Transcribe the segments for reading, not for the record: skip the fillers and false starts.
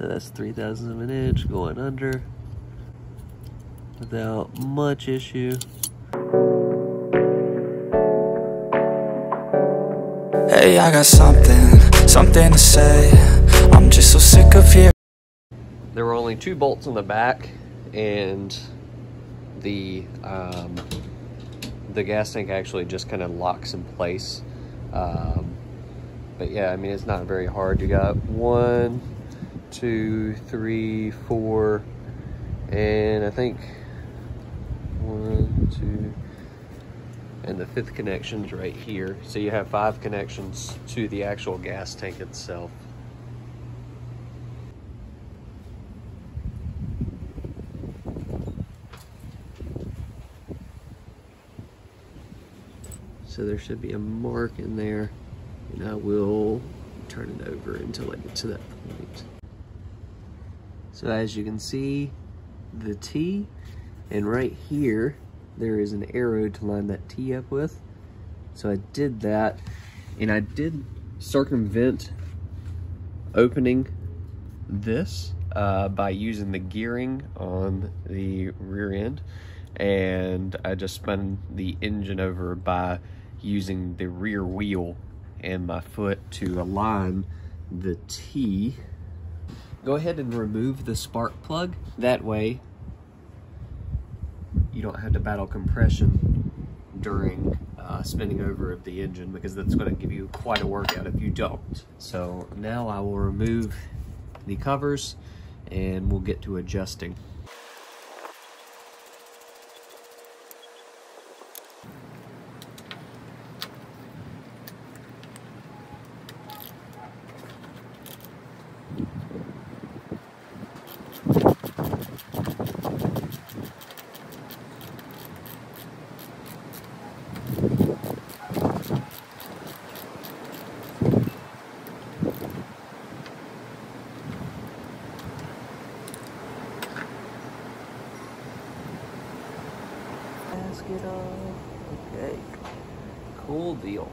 so that's 3/1000 of an inch going under without much issue. Hey, I got something to say. I'm just so sick of here. There were only 2 bolts in the back, and the gas tank actually just kind of locks in place. But yeah, I mean, it's not very hard. You got 1, 2, 3, 4, and I think 1, 2, and the 5th connection's right here. So you have 5 connections to the actual gas tank itself. So there should be a mark in there, and I will turn it over until I get to that point. So as you can see, the T, and right here there is an arrow to line that T up with. So I did that, and I did circumvent opening this by using the gearing on the rear end, and I just spun the engine over by using the rear wheel and my foot to align the T. Go ahead and remove the spark plug. That way you don't have to battle compression during spinning over of the engine, because that's going to give you quite a workout if you don't. So now I will remove the covers and we'll get to adjusting. It all. Okay, cool deal.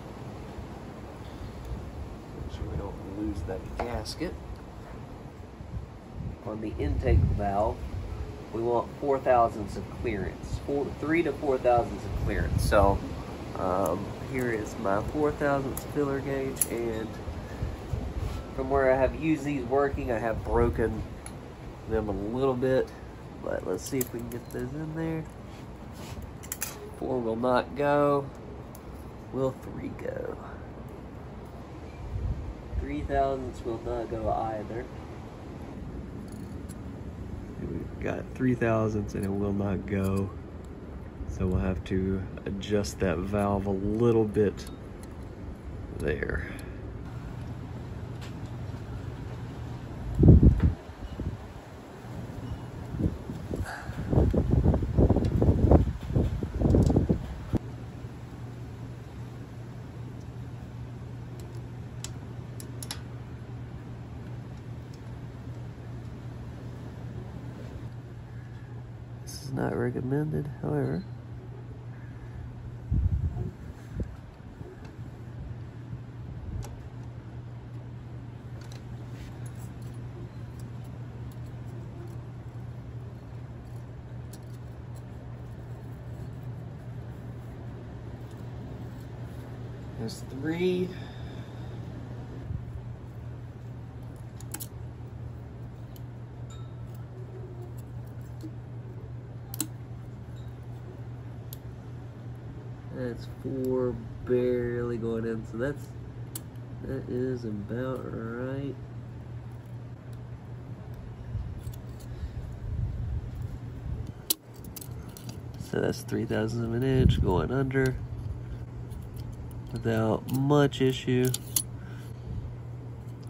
Make sure we don't lose that gasket. On the intake valve, we want 4/1000 of clearance, 3 to 4 thousandths of clearance. So here is my 4/1000 filler gauge, and from where I have used these working, I have broken them a little bit, but let's see if we can get those in there. 4 will not go. Will 3 go? 3/1000 will not go either. We've got 3/1000 and it will not go. So we'll have to adjust that valve a little bit there. Not recommended, however. There's 3. That's 4 barely going in, so that is about right. So that's 3/1000 of an inch going under without much issue.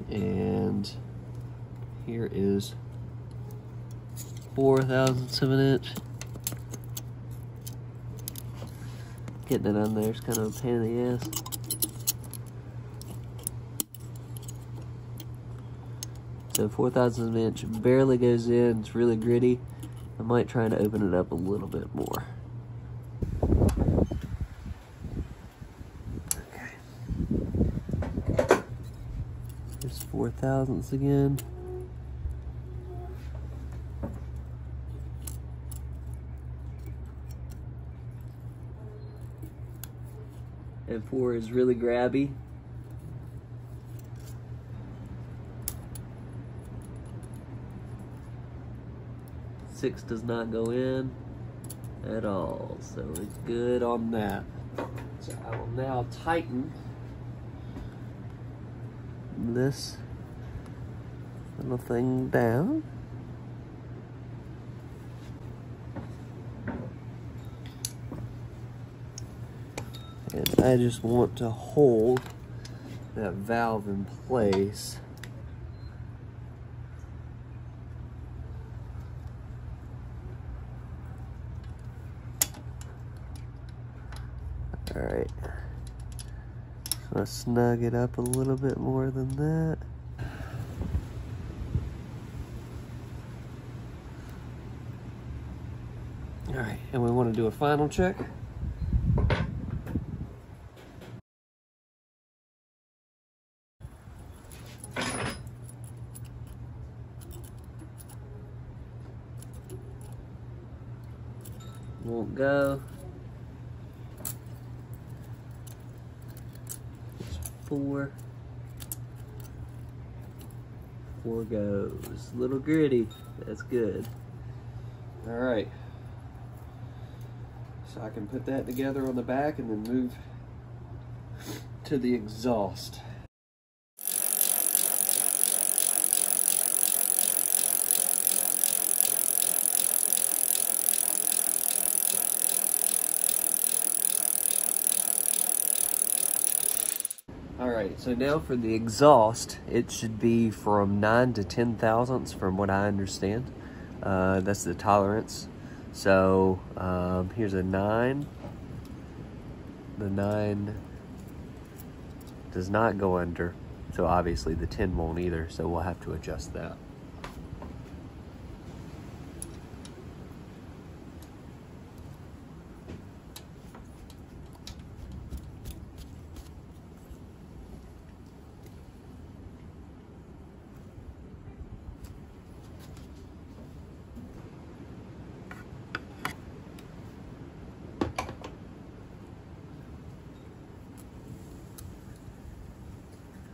And here is 4/1000 of an inch. Getting it on there is kind of a pain in the ass. So 4/1000 of an inch barely goes in. It's really gritty. I might try to open it up a little bit more. Okay. There's 4/1000 again. and four is really grabby. Six does not go in at all, so it's good on that. So I will now tighten this little thing down. And I just want to hold that valve in place. All right, so I snug it up a little bit more than that. All right, and we want to do a final check. Won't go. Four goes. A little gritty. That's good. All right. So I can put that together on the back and then move to the exhaust. Alright, so now for the exhaust, it should be from 9 to 10 thousandths from what I understand. That's the tolerance. So here's a 9. The 9 does not go under, so obviously the 10 won't either, so we'll have to adjust that.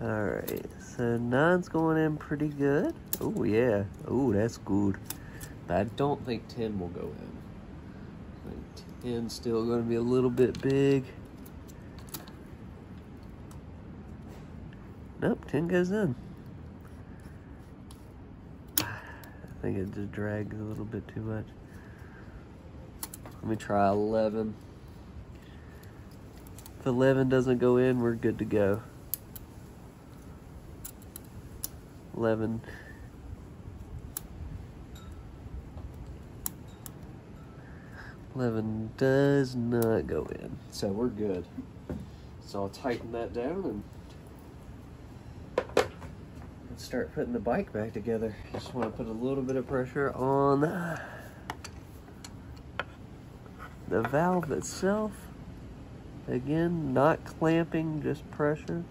Alright, so 9's going in pretty good. Oh, yeah. Oh, that's good. But I don't think 10 will go in. I think 10's still going to be a little bit big. Nope, 10 goes in. I think it just dragged a little bit too much. Let me try 11. If 11 doesn't go in, we're good to go. 11. Does not go in, so we're good. So I'll tighten that down and start putting the bike back together. Just want to put a little bit of pressure on the valve itself. Again, not clamping, just pressure.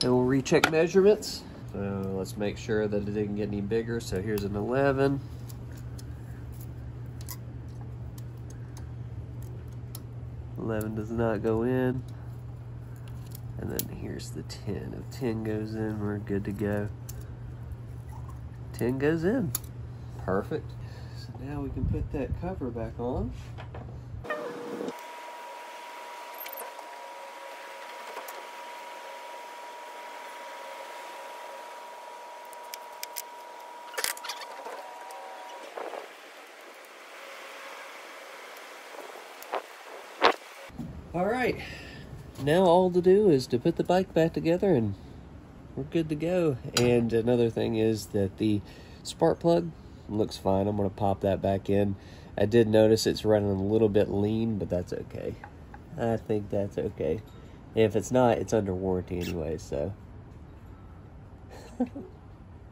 And we'll recheck measurements. So let's make sure that it didn't get any bigger. So here's an 11. Does not go in. And then here's the 10. If 10 goes in, we're good to go. 10 goes in. Perfect. So now we can put that cover back on. Alright, now all to do is to put the bike back together and we're good to go. And another thing is that the spark plug looks fine. I'm going to pop that back in. I did notice it's running a little bit lean, but that's okay. I think that's okay. And if it's not, it's under warranty anyway, so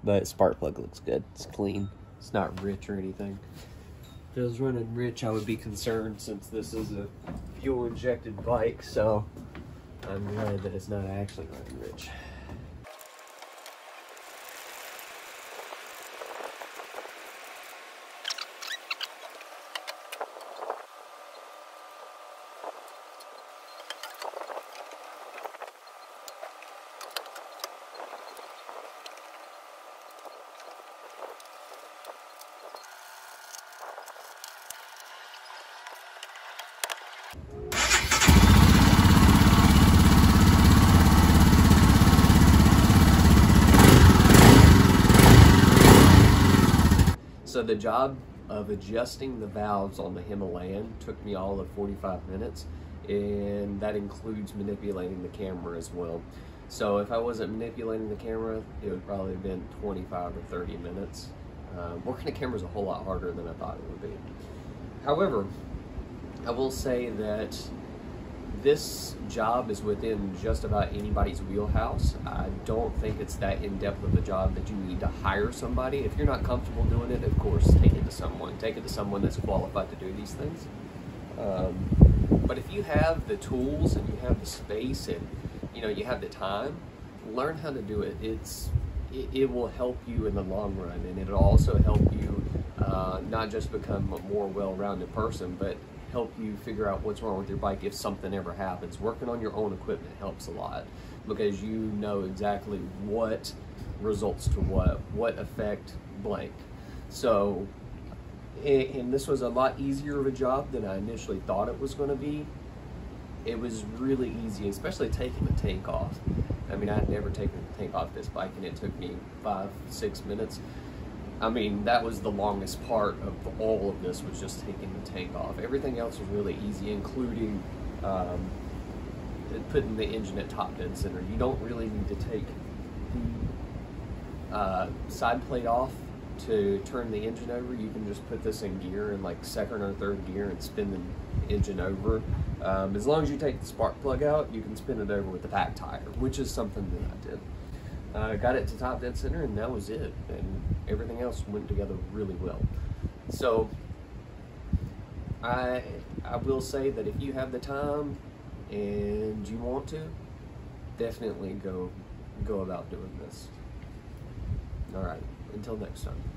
The spark plug looks good. It's clean. It's not rich or anything. If it was running rich, I would be concerned since this is a fuel-injected bike, so I'm glad that it's not actually running rich. So the job of adjusting the valves on the Himalayan took me all of 45 minutes, and that includes manipulating the camera as well. So if I wasn't manipulating the camera, it would probably have been 25 or 30 minutes. Working the camera is a whole lot harder than I thought it would be. However, I will say that this job is within just about anybody's wheelhouse. I don't think it's that in-depth of a job that you need to hire somebody. If you're not comfortable doing it, of course, take it to someone. Take it to someone that's qualified to do these things. But if you have the tools and you have the space and you have the time, learn how to do it. It will help you in the long run, and it'll also help you not just become a more well-rounded person, but help you figure out what's wrong with your bike if something ever happens. Working on your own equipment helps a lot because you know exactly what results to what effect blank. So, and this was a lot easier of a job than I initially thought it was going to be. It was really easy, especially taking the tank off. I mean, I'd never taken the tank off this bike, and it took me 5-6 minutes. I mean, that was the longest part of all of this, was just taking the tank off. Everything else was really easy, including putting the engine at top dead center. You don't really need to take the side plate off to turn the engine over. You can just put this in gear in like second or third gear and spin the engine over. As long as you take the spark plug out, you can spin it over with the back tire, which is something that I did. Got it to top dead center, and that was it, and everything else went together really well. So I will say that if you have the time and you want to, definitely go about doing this. All right, until next time.